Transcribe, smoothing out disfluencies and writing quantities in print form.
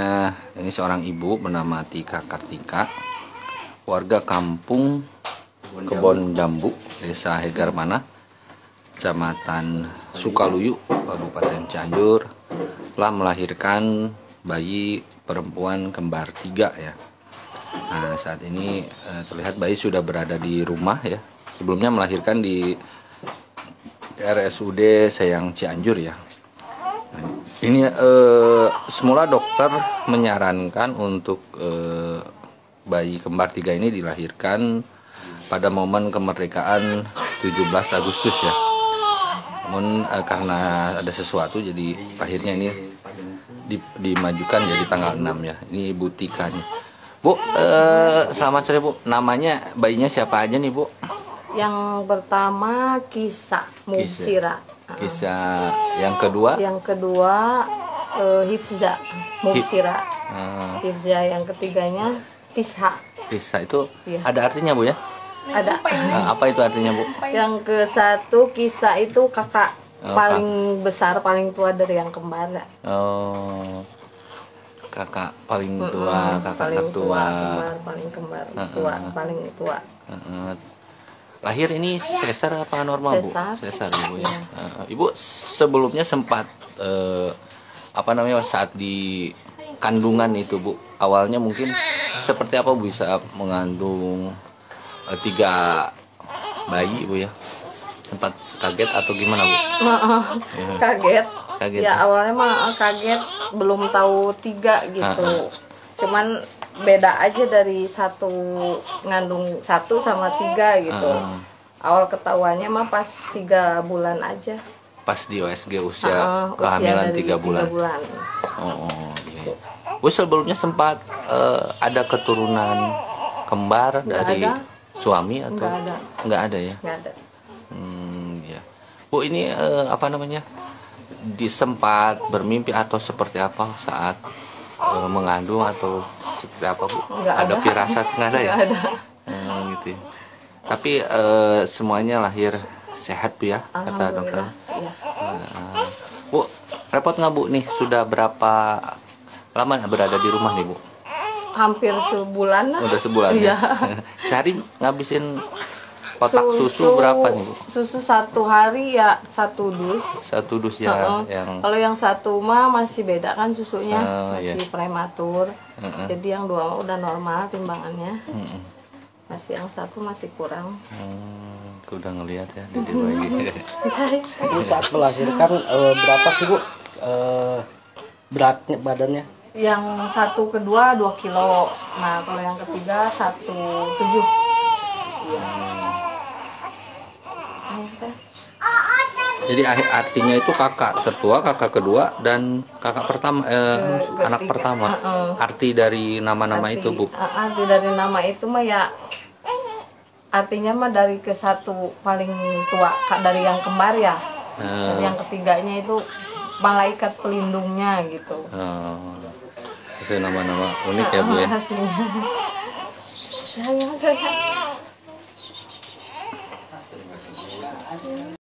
Nah, ini seorang ibu bernama Tika Kartika, warga kampung Kebon Jambu, Desa Hegermana, Kecamatan Sukaluyu, Kabupaten Cianjur, telah melahirkan bayi perempuan kembar 3 ya. Nah, saat ini terlihat bayi sudah berada di rumah ya. Sebelumnya melahirkan di RSUD Sayang Cianjur ya. Ini semula dokter menyarankan untuk bayi kembar 3 ini dilahirkan pada momen kemerdekaan 17 Agustus ya. Namun karena ada sesuatu jadi akhirnya ini dimajukan jadi tanggal 6 ya. Ini Ibu Tika nih. Bu, selamat sore Bu. Namanya bayinya siapa aja nih Bu? Yang pertama Kisah Musyirah. Kisah yang kedua? Yang kedua Hifzah Muxira. Hifzah yang ketiganya Tishah. Tishah itu ya. Ada artinya Bu ya? Ada. Apa itu artinya Bu? Yang ke satu Kisah itu kakak paling besar, paling tua dari yang kembar. Oh, kakak paling tua, kakak paling tua. Lahir ini sesar apa normal Bu? Sesar Ibu ya. Ibu sebelumnya sempat saat di kandungan itu Bu, awalnya mungkin seperti apa Bu bisa mengandung 3 bayi Bu ya? Sempat kaget atau gimana Bu? Kaget ya, awalnya mah kaget, belum tahu 3 gitu. Cuman beda aja dari satu, ngandung 1 sama 3 gitu. Awal ketahuannya mah pas 3 bulan aja, pas di USG usia kehamilan 3 bulan. Oh iya. Bu sebelumnya sempat ada keturunan kembar dari suami atau nggak ada ya? Nggak ada. Ya. Bu ini disempat bermimpi atau seperti apa saat mengandung atau seperti apa Bu? Ada firasat nggak ada ya? Ada. Gitu ya. Tapi semuanya lahir sehat Bu ya, kata dokter. Iya. Bu repot nggak Bu nih, sudah berapa lama berada di rumah nih Bu? Hampir sebulan. Udah sebulan ya. Sehari ngabisin kotak susu berapa nih Bu? Susu 1 hari ya 1 dus. 1 dus ya. Kalau yang 1 mah masih beda kan susunya, masih prematur. Jadi yang 2 udah normal timbangannya. Masih yang 1 masih kurang. Aku udah ngelihat ya dari bayi. Bu saat melahirkan berapa sih Bu beratnya badannya? Yang 1 kedua 2 kilo. Nah kalau yang ketiga 1,7. Jadi artinya itu kakak tertua, kakak kedua, dan kakak pertama, anak pertama. Arti dari nama-nama itu Bu? Arti dari nama itu mah ya artinya mah dari ke 1 paling tua dari yang kembar ya. Dari yang ketiganya itu malaikat pelindungnya gitu. Itu nama-nama unik ya Bu ya. Artinya.